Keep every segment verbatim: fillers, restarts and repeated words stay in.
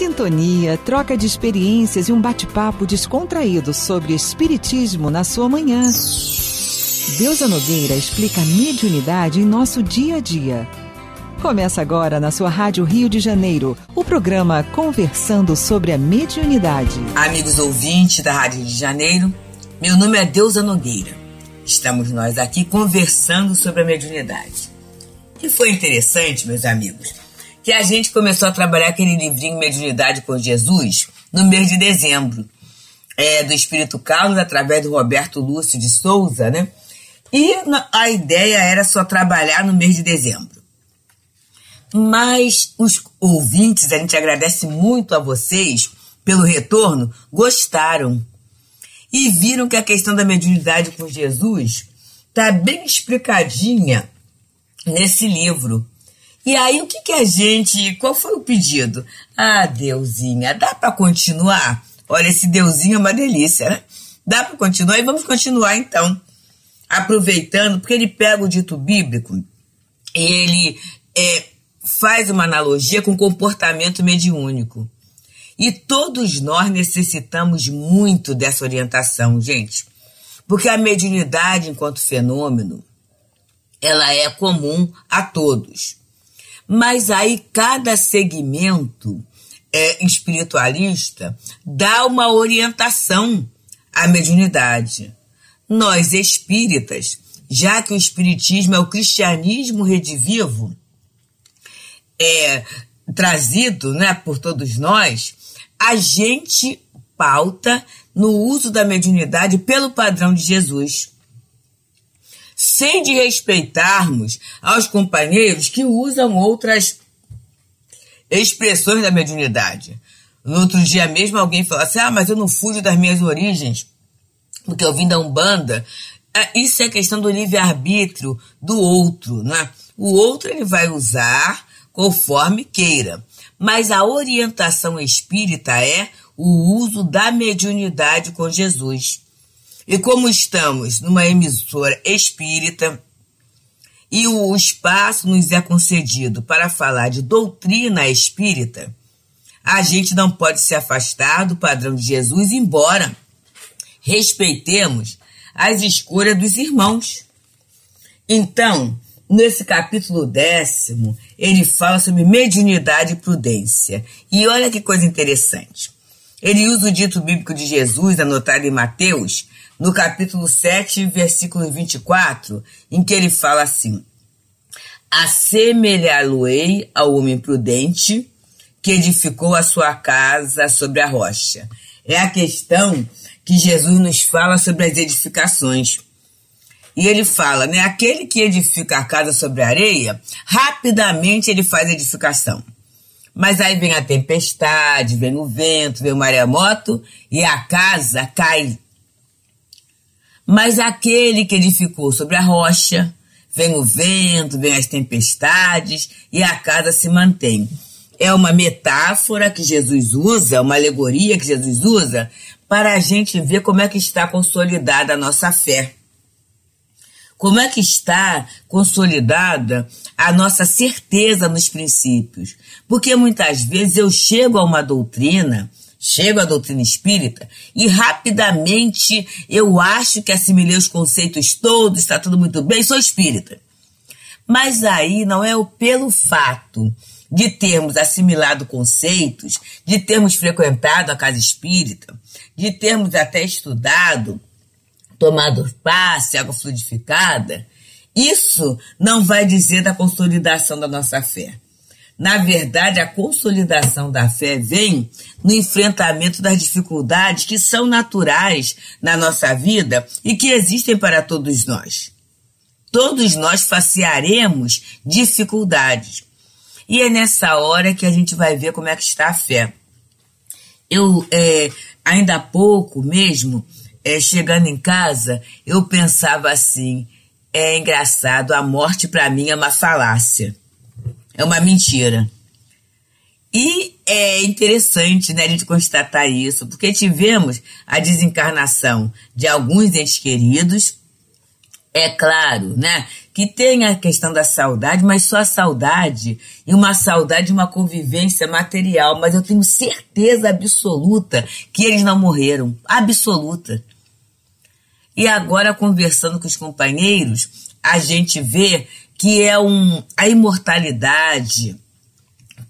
Sintonia, troca de experiências e um bate-papo descontraído sobre espiritismo na sua manhã. Deusa Nogueira explica a mediunidade em nosso dia a dia. Começa agora na sua Rádio Rio de Janeiro, o programa Conversando sobre a Mediunidade. Amigos ouvintes da Rádio Rio de Janeiro, meu nome é Deusa Nogueira. Estamos nós aqui conversando sobre a mediunidade. E foi interessante, meus amigos, que a gente começou a trabalhar aquele livrinho Mediunidade com Jesus no mês de dezembro, é, do Espírito Carlos, através do Roberto Lúcio de Souza, né? E a ideia era só trabalhar no mês de dezembro. Mas os ouvintes, a gente agradece muito a vocês pelo retorno, gostaram e viram que a questão da mediunidade com Jesus está bem explicadinha nesse livro. E aí o que que a gente, qual foi o pedido? Ah, Deusinha, dá para continuar? Olha, esse Deusinho é uma delícia, né? Dá para continuar e vamos continuar então, aproveitando, porque ele pega o dito bíblico, ele é... faz uma analogia com o comportamento mediúnico. E todos nós necessitamos muito dessa orientação, gente. Porque a mediunidade, enquanto fenômeno, ela é comum a todos. Mas aí cada segmento é, espiritualista dá uma orientação à mediunidade. Nós, espíritas, já que o espiritismo é o cristianismo redivivo, É, trazido, né, por todos nós, a gente pauta no uso da mediunidade pelo padrão de Jesus, sem desrespeitarmos aos companheiros que usam outras expressões da mediunidade. No outro dia mesmo alguém falou assim, ah, mas eu não fujo das minhas origens, porque eu vim da Umbanda. Isso é questão do livre-arbítrio do outro, né? O outro ele vai usar conforme queira, mas a orientação espírita é o uso da mediunidade com Jesus. E como estamos numa emissora espírita e o espaço nos é concedido para falar de doutrina espírita, a gente não pode se afastar do padrão de Jesus, embora respeitemos as escolhas dos irmãos. Então, nesse capítulo décimo, ele fala sobre mediunidade e prudência. E olha que coisa interessante. Ele usa o dito bíblico de Jesus, anotado em Mateus, no capítulo sete, versículo vinte e quatro, em que ele fala assim, assemelhá-lo-ei ao homem prudente que edificou a sua casa sobre a rocha. É a questão que Jesus nos fala sobre as edificações. E ele fala, né, aquele que edifica a casa sobre a areia, rapidamente ele faz edificação. Mas aí vem a tempestade, vem o vento, vem o maremoto e a casa cai. Mas aquele que edificou sobre a rocha, vem o vento, vem as tempestades e a casa se mantém. É uma metáfora que Jesus usa, uma alegoria que Jesus usa para a gente ver como é que está consolidada a nossa fé. Como é que está consolidada a nossa certeza nos princípios? Porque muitas vezes eu chego a uma doutrina, chego à doutrina espírita, e rapidamente eu acho que assimilei os conceitos todos, está tudo muito bem, sou espírita. Mas aí não é pelo fato de termos assimilado conceitos, de termos frequentado a casa espírita, de termos até estudado, tomado passe, água fluidificada, isso não vai dizer da consolidação da nossa fé. Na verdade, a consolidação da fé vem no enfrentamento das dificuldades que são naturais na nossa vida e que existem para todos nós. Todos nós facearemos dificuldades. E é nessa hora que a gente vai ver como é que está a fé. Eu, é, ainda há pouco mesmo, É, chegando em casa, eu pensava assim, é engraçado, a morte para mim é uma falácia, é uma mentira. E é interessante, né, a gente constatar isso, porque tivemos a desencarnação de alguns entes queridos, é claro, né, que tem a questão da saudade, mas só a saudade, e uma saudade, uma convivência material, mas eu tenho certeza absoluta que eles não morreram, absoluta. E agora, conversando com os companheiros, a gente vê que é um, a imortalidade,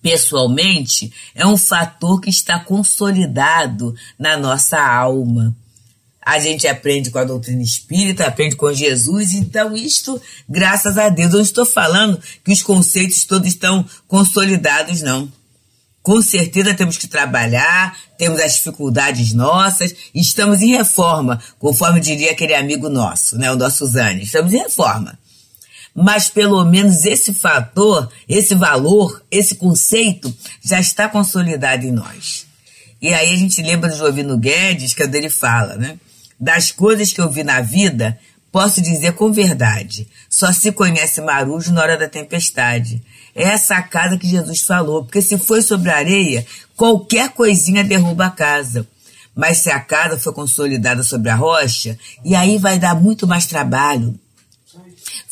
pessoalmente, é um fator que está consolidado na nossa alma. A gente aprende com a doutrina espírita, aprende com Jesus, então isto, graças a Deus. Eu não estou falando que os conceitos todos estão consolidados, não. Com certeza temos que trabalhar, temos as dificuldades nossas, estamos em reforma, conforme diria aquele amigo nosso, né, o nosso Zane, estamos em reforma. Mas pelo menos esse fator, esse valor, esse conceito já está consolidado em nós. E aí a gente lembra do Jovino Guedes, que é onde ele fala, né? Das coisas que eu vi na vida, posso dizer com verdade, só se conhece marujo na hora da tempestade. É essa casa que Jesus falou, porque se foi sobre a areia, qualquer coisinha derruba a casa. Mas se a casa foi consolidada sobre a rocha, e aí vai dar muito mais trabalho,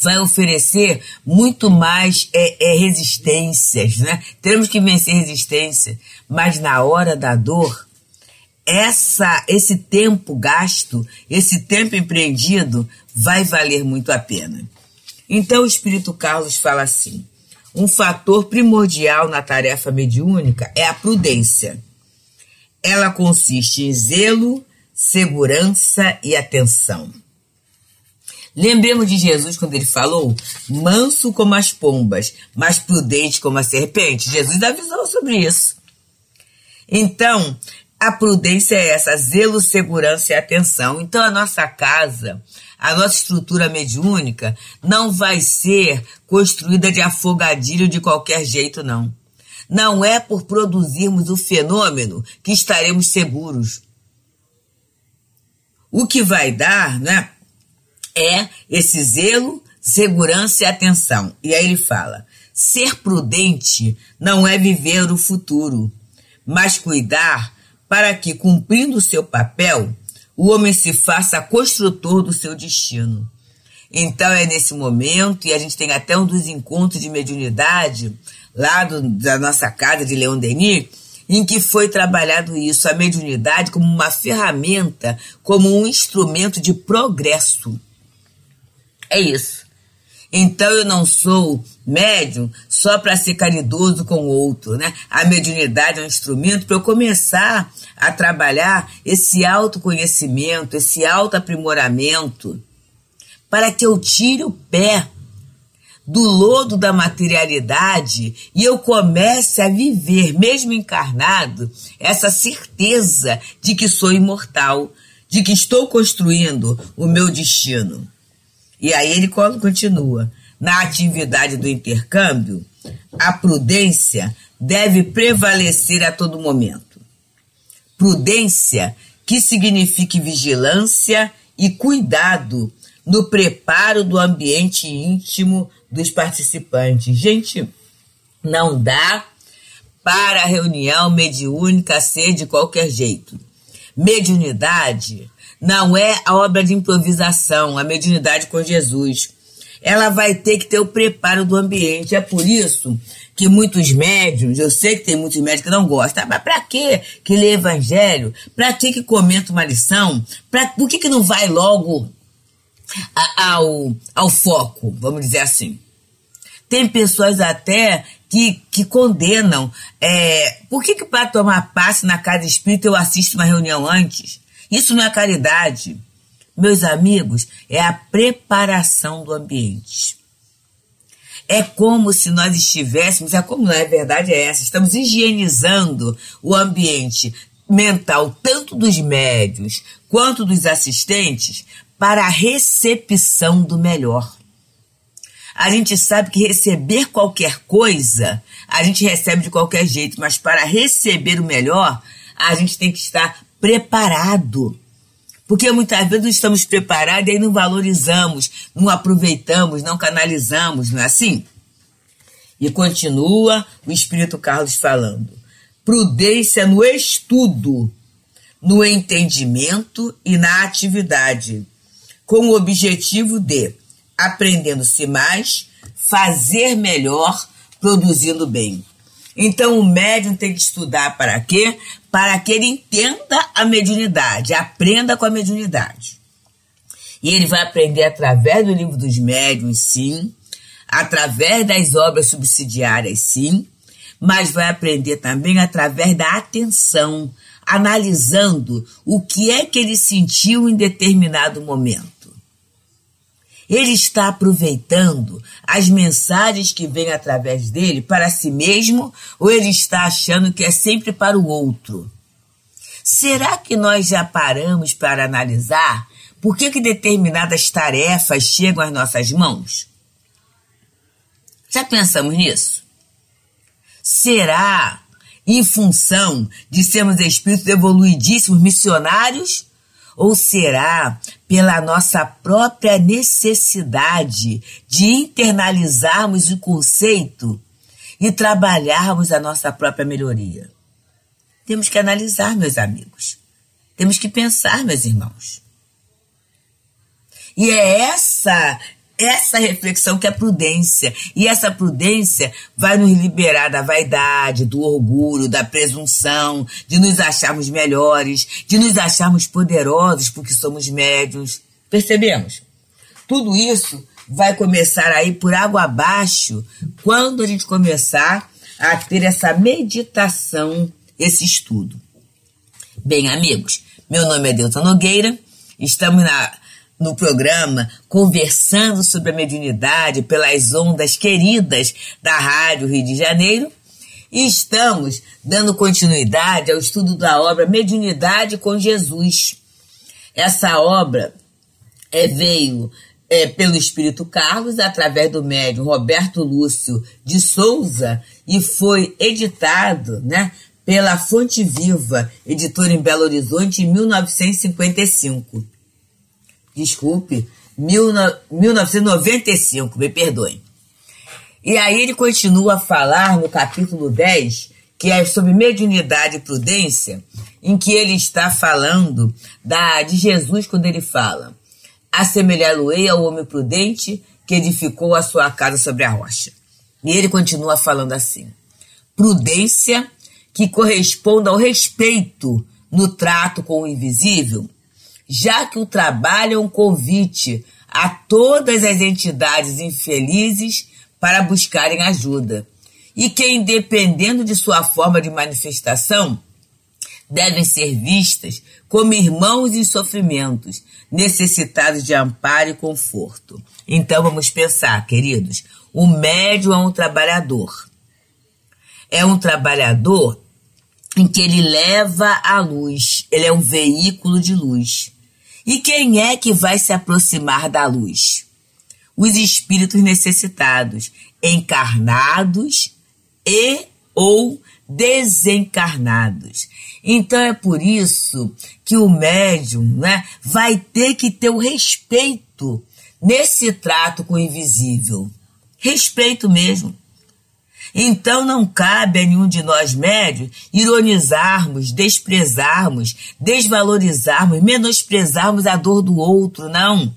vai oferecer muito mais é, é, resistências, né? Temos que vencer resistência, mas na hora da dor, Essa, esse tempo gasto, esse tempo empreendido, vai valer muito a pena. Então o Espírito Carlos fala assim, um fator primordial na tarefa mediúnica é a prudência. Ela consiste em zelo, segurança e atenção. Lembremos de Jesus quando ele falou, manso como as pombas, mas prudente como a serpente. Jesus avisou sobre isso. Então, a prudência é essa, zelo, segurança e atenção. Então, a nossa casa, a nossa estrutura mediúnica não vai ser construída de afogadilho de qualquer jeito, não. Não é por produzirmos o fenômeno que estaremos seguros. O que vai dar, né, é esse zelo, segurança e atenção. E aí ele fala, ser prudente não é viver o futuro, mas cuidar para que, cumprindo o seu papel, o homem se faça construtor do seu destino. Então é nesse momento, e a gente tem até um dos encontros de mediunidade, lá do, da nossa casa de Leon Denis, em que foi trabalhado isso, a mediunidade como uma ferramenta, como um instrumento de progresso. É isso. Então eu não sou médium só para ser caridoso com o outro, né? A mediunidade é um instrumento para eu começar a trabalhar esse autoconhecimento, esse autoaprimoramento, para que eu tire o pé do lodo da materialidade e eu comece a viver, mesmo encarnado, essa certeza de que sou imortal, de que estou construindo o meu destino. E aí ele continua, na atividade do intercâmbio, a prudência deve prevalecer a todo momento. Prudência que signifique vigilância e cuidado no preparo do ambiente íntimo dos participantes. Gente, não dá para a reunião mediúnica ser de qualquer jeito. Mediunidade não é a obra de improvisação, a mediunidade com Jesus. Ela vai ter que ter o preparo do ambiente. É por isso que muitos médiuns, eu sei que tem muitos médiuns que não gostam, mas para que que lê evangelho? Para que que comenta uma lição? Pra, por que que não vai logo a, ao, ao foco, vamos dizer assim? Tem pessoas até que, que condenam. É, por que que para tomar passe na casa espírita eu assisto uma reunião antes? Isso não é caridade. Meus amigos, é a preparação do ambiente. É como se nós estivéssemos, é como é, a verdade é essa, estamos higienizando o ambiente mental, tanto dos médiuns quanto dos assistentes, para a recepção do melhor. A gente sabe que receber qualquer coisa, a gente recebe de qualquer jeito, mas para receber o melhor, a gente tem que estar preparado, porque muitas vezes não estamos preparados e aí não valorizamos, não aproveitamos, não canalizamos, não é assim? E continua o Espírito Carlos falando, prudência no estudo, no entendimento e na atividade, com o objetivo de aprendendo-se mais, fazer melhor, produzindo bem. Então o médium tem que estudar para quê? Para que ele entenda a mediunidade, aprenda com a mediunidade. E ele vai aprender através do Livro dos Médiuns, sim, através das obras subsidiárias, sim, mas vai aprender também através da atenção, analisando o que é que ele sentiu em determinado momento. Ele está aproveitando as mensagens que vêm através dele para si mesmo, ou ele está achando que é sempre para o outro? Será que nós já paramos para analisar por que que determinadas tarefas chegam às nossas mãos? Já pensamos nisso? Será em função de sermos espíritos evoluidíssimos, missionários? Ou será pela nossa própria necessidade de internalizarmos o conceito e trabalharmos a nossa própria melhoria? Temos que analisar, meus amigos. Temos que pensar, meus irmãos. E é essa, essa reflexão que é a prudência. E essa prudência vai nos liberar da vaidade, do orgulho, da presunção, de nos acharmos melhores, de nos acharmos poderosos porque somos médiuns. Percebemos? Tudo isso vai começar a ir por água abaixo quando a gente começar a ter essa meditação, esse estudo. Bem, amigos, meu nome é Deusa Nogueira, estamos na... no programa Conversando sobre a Mediunidade pelas ondas queridas da Rádio Rio de Janeiro, e estamos dando continuidade ao estudo da obra Mediunidade com Jesus. Essa obra é, veio é, pelo Espírito Carlos, através do médium Roberto Lúcio de Souza, e foi editado, né, pela Fonte Viva, editora em Belo Horizonte, em mil novecentos e cinquenta e cinco. Desculpe, mil novecentos e noventa e cinco, me perdoem. E aí ele continua a falar no capítulo dez, que é sobre mediunidade e prudência, em que ele está falando da, de Jesus quando ele fala: assemelhá-lo-ei ao homem prudente que edificou a sua casa sobre a rocha. E ele continua falando assim: prudência que corresponde ao respeito no trato com o invisível, já que o trabalho é um convite a todas as entidades infelizes para buscarem ajuda, e que, dependendo de sua forma de manifestação, devem ser vistas como irmãos em sofrimentos, necessitados de amparo e conforto. Então vamos pensar, queridos, o médium é um trabalhador. É um trabalhador em que ele leva a luz, ele é um veículo de luz. E quem é que vai se aproximar da luz? Os espíritos necessitados, encarnados e ou desencarnados. Então é por isso que o médium, né, vai ter que ter o respeito nesse trato com o invisível. Respeito mesmo. Então não cabe a nenhum de nós médios ironizarmos, desprezarmos, desvalorizarmos, menosprezarmos a dor do outro, não.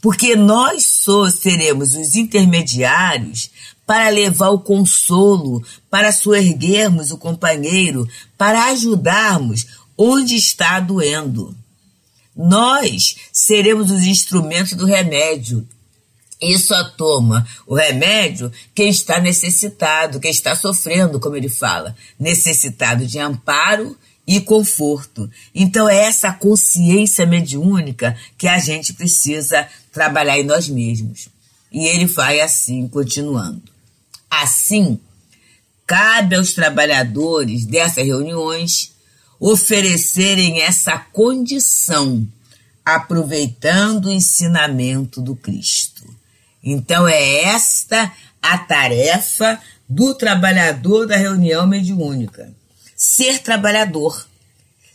Porque nós só seremos os intermediários para levar o consolo, para soerguermos o companheiro, para ajudarmos onde está doendo. Nós seremos os instrumentos do remédio. E só toma o remédio quem está necessitado, quem está sofrendo, como ele fala, necessitado de amparo e conforto. Então é essa consciência mediúnica que a gente precisa trabalhar em nós mesmos. E ele vai assim, continuando. Assim, cabe aos trabalhadores dessas reuniões oferecerem essa condição, aproveitando o ensinamento do Cristo. Então é esta a tarefa do trabalhador da reunião mediúnica. Ser trabalhador.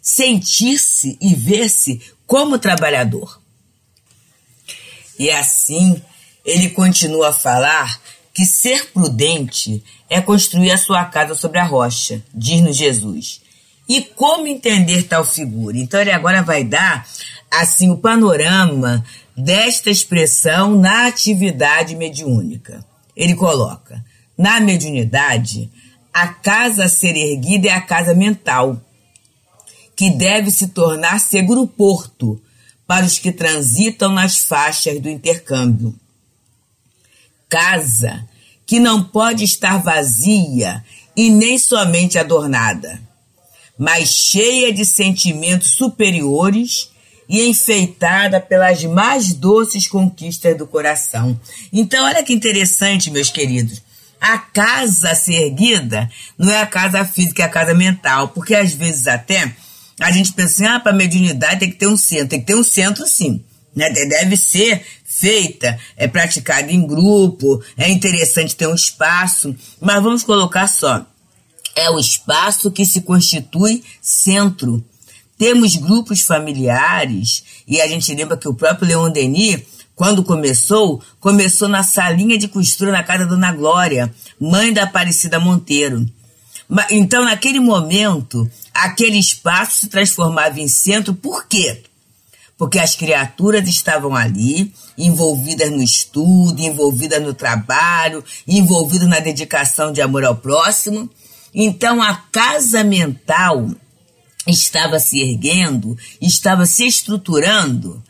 Sentir-se e ver-se como trabalhador. E assim ele continua a falar que ser prudente é construir a sua casa sobre a rocha, diz-nos Jesus. E como entender tal figura? Então ele agora vai dar assim o panorama desta expressão na atividade mediúnica. Ele coloca, na mediunidade, a casa a ser erguida é a casa mental, que deve se tornar seguro porto para os que transitam nas faixas do intercâmbio. Casa que não pode estar vazia e nem somente adornada, mas cheia de sentimentos superiores e enfeitada pelas mais doces conquistas do coração. Então, olha que interessante, meus queridos. A casa a ser erguida não é a casa física, é a casa mental. Porque, às vezes, até, a gente pensa assim, ah, para a mediunidade tem que ter um centro. Tem que ter um centro, sim. Né? Deve ser feita, é praticada em grupo, é interessante ter um espaço. Mas vamos colocar só, é o espaço que se constitui centro. Temos grupos familiares, e a gente lembra que o próprio Leon Denis, quando começou, começou na salinha de costura na casa da Dona Glória, mãe da Aparecida Monteiro. Então, naquele momento, aquele espaço se transformava em centro. Por quê? Porque as criaturas estavam ali, envolvidas no estudo, envolvidas no trabalho, envolvidas na dedicação de amor ao próximo. Então, a casa mental estava se erguendo, estava se estruturando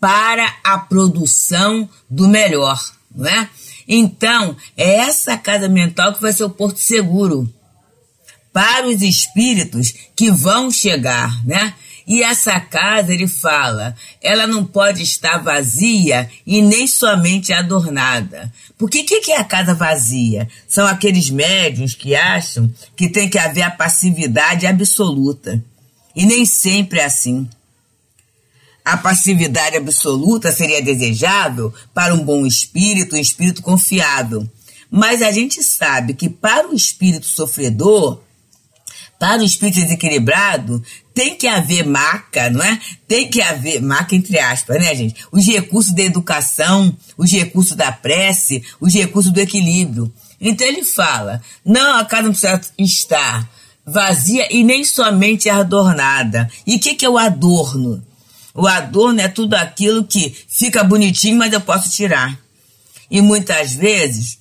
para a produção do melhor, não é? Então, é essa casa mental que vai ser o porto seguro para os espíritos que vão chegar, né? E essa casa, ele fala, ela não pode estar vazia e nem somente adornada. Porque o que, que é a casa vazia? São aqueles médiuns que acham que tem que haver a passividade absoluta. E nem sempre é assim. A passividade absoluta seria desejável para um bom espírito, um espírito confiável. Mas a gente sabe que para o espírito sofredor, para o espírito desequilibrado, tem que haver maca, não é? Tem que haver maca, entre aspas, né, gente? Os recursos da educação, os recursos da prece, os recursos do equilíbrio. Então ele fala, não, a casa não precisa estar vazia e nem somente adornada. E o que, que é o adorno? O adorno é tudo aquilo que fica bonitinho, mas eu posso tirar. E muitas vezes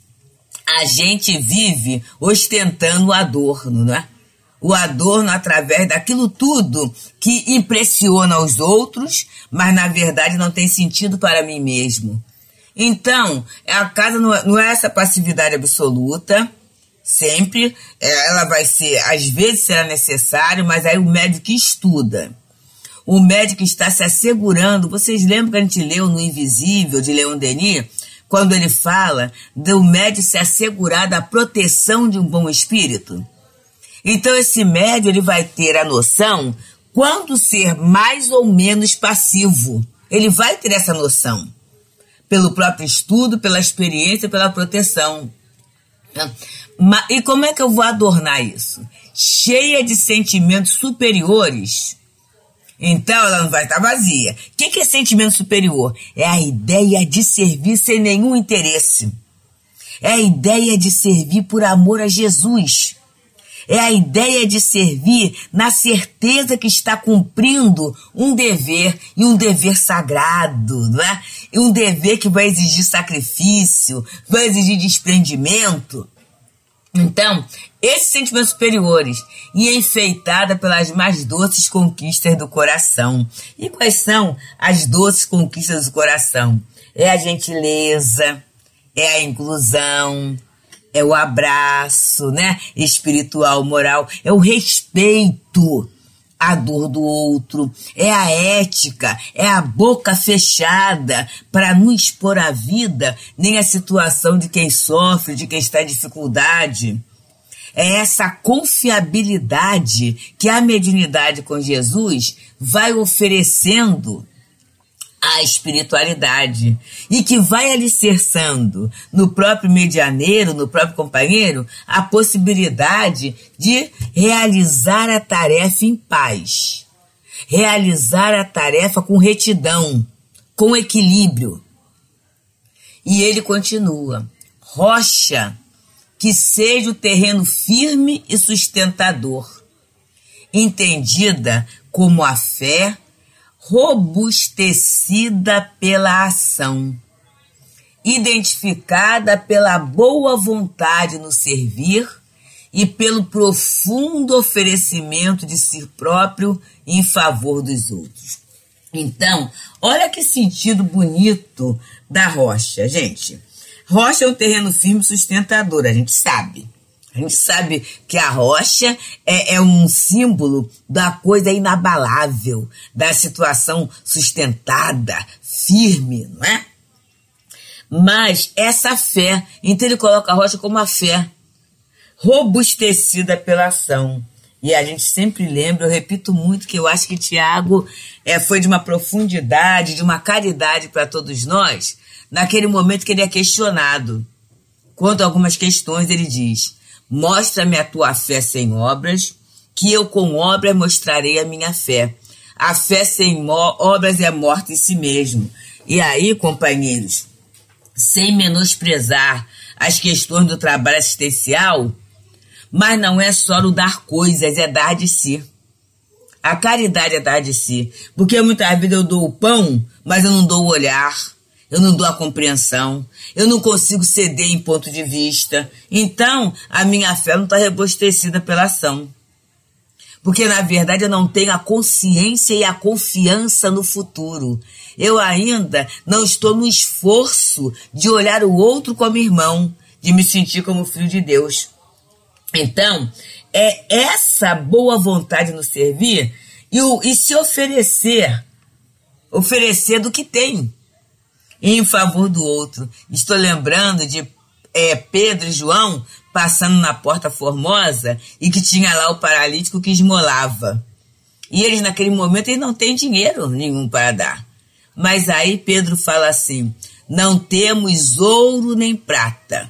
a gente vive ostentando o adorno, não é? O adorno através daquilo tudo que impressiona os outros, mas na verdade não tem sentido para mim mesmo. Então, a casa não é essa passividade absoluta, sempre, ela vai ser, às vezes será necessário, mas aí o médium que estuda, o médium que está se assegurando, vocês lembram que a gente leu no Invisível, de Leon Denis, quando ele fala do médium se assegurar da proteção de um bom espírito? Então, esse médium ele vai ter a noção quando ser mais ou menos passivo. Ele vai ter essa noção, pelo próprio estudo, pela experiência, pela proteção. E como é que eu vou adornar isso? Cheia de sentimentos superiores. Então, ela não vai estar vazia. O que é sentimento superior? É a ideia de servir sem nenhum interesse. É a ideia de servir por amor a Jesus. É a ideia de servir na certeza que está cumprindo um dever, e um dever sagrado, não é? E um dever que vai exigir sacrifício, vai exigir desprendimento. Então, esses sentimentos superiores, e é enfeitada pelas mais doces conquistas do coração. E quais são as doces conquistas do coração? É a gentileza, é a inclusão, é o abraço, né? Espiritual, moral, é o respeito à dor do outro, é a ética, é a boca fechada para não expor a vida nem a situação de quem sofre, de quem está em dificuldade. É essa confiabilidade que a mediunidade com Jesus vai oferecendo a espiritualidade, e que vai alicerçando no próprio medianeiro, no próprio companheiro, a possibilidade de realizar a tarefa em paz, realizar a tarefa com retidão, com equilíbrio. E ele continua, rocha que seja o terreno firme e sustentador, entendida como a fé, robustecida pela ação, identificada pela boa vontade no servir e pelo profundo oferecimento de si próprio em favor dos outros. Então, olha que sentido bonito da rocha, gente. Rocha é um terreno firme e sustentador, a gente sabe. A gente sabe que a rocha é, é um símbolo da coisa inabalável, da situação sustentada, firme, não é? Mas essa fé, então ele coloca a rocha como a fé robustecida pela ação. E a gente sempre lembra, eu repito muito, que eu acho que Tiago é, foi de uma profundidade, de uma caridade para todos nós, naquele momento que ele é questionado. Quanto a algumas questões, ele diz: mostra-me a tua fé sem obras, que eu com obras mostrarei a minha fé. A fé sem obras é morta em si mesmo. E aí, companheiros, sem menosprezar as questões do trabalho assistencial, mas não é só o dar coisas, é dar de si. A caridade é dar de si. Porque muitas vezes eu dou o pão, mas eu não dou o olhar, eu não dou a compreensão, eu não consigo ceder em ponto de vista. Então, a minha fé não está robustecida pela ação. Porque, na verdade, eu não tenho a consciência e a confiança no futuro. Eu ainda não estou no esforço de olhar o outro como irmão, de me sentir como filho de Deus. Então, é essa boa vontade no servir e, o, e se oferecer, oferecer do que tem em favor do outro. Estou lembrando de é, Pedro e João passando na Porta Formosa e que tinha lá o paralítico que esmolava. E eles naquele momento eles não têm dinheiro nenhum para dar. Mas aí Pedro fala assim: não temos ouro nem prata,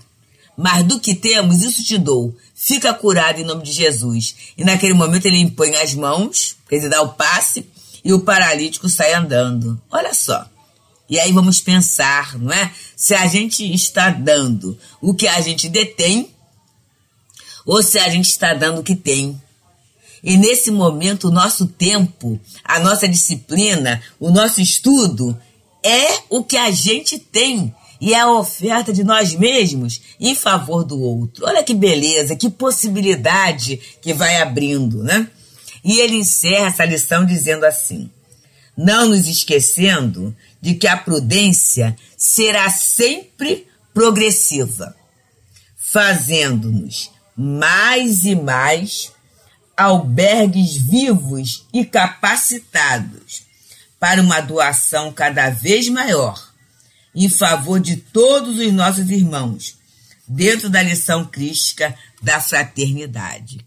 mas do que temos isso te dou. Fica curado em nome de Jesus. E naquele momento ele impõe as mãos, quer dizer, dá o passe, e o paralítico sai andando. Olha só. E aí vamos pensar, não é? Se a gente está dando o que a gente detém, ou se a gente está dando o que tem. E nesse momento, o nosso tempo, a nossa disciplina, o nosso estudo é o que a gente tem. E é a oferta de nós mesmos em favor do outro. Olha que beleza, que possibilidade que vai abrindo, né? E ele encerra essa lição dizendo assim: não nos esquecendo de que a prudência será sempre progressiva, fazendo-nos mais e mais albergues vivos e capacitados para uma doação cada vez maior em favor de todos os nossos irmãos, dentro da lição crística da fraternidade.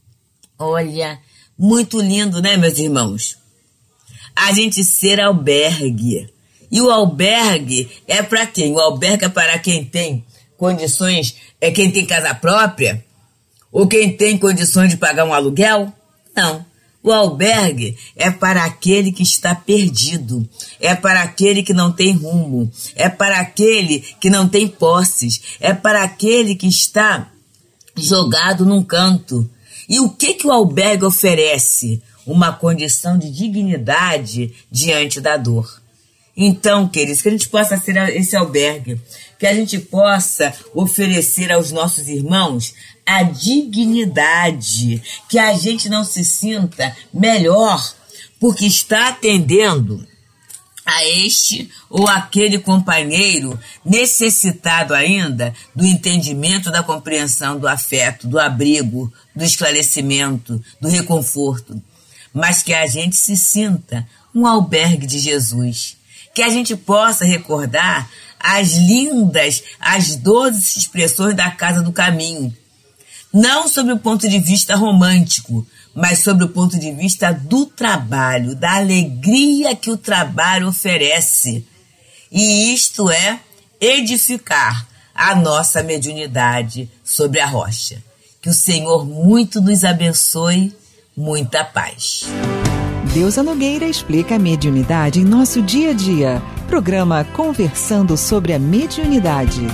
Olha, muito lindo, né, meus irmãos? A gente ser albergue. E o albergue é para quem? O albergue é para quem tem condições, é quem tem casa própria? Ou quem tem condições de pagar um aluguel? Não. O albergue é para aquele que está perdido, é para aquele que não tem rumo, é para aquele que não tem posses, é para aquele que está jogado num canto. E o que que o albergue oferece? Uma condição de dignidade diante da dor. Então, queridos, que a gente possa ser esse albergue, que a gente possa oferecer aos nossos irmãos a dignidade, que a gente não se sinta melhor porque está atendendo a este ou aquele companheiro necessitado ainda do entendimento, da compreensão, do afeto, do abrigo, do esclarecimento, do reconforto, mas que a gente se sinta um albergue de Jesus, que a gente possa recordar as lindas, as doze expressões da Casa do Caminho, não sobre o ponto de vista romântico, mas sobre o ponto de vista do trabalho, da alegria que o trabalho oferece. E isto é edificar a nossa mediunidade sobre a rocha. Que o Senhor muito nos abençoe, muita paz. Deusa Nogueira explica a mediunidade em nosso dia a dia. Programa Conversando sobre a Mediunidade.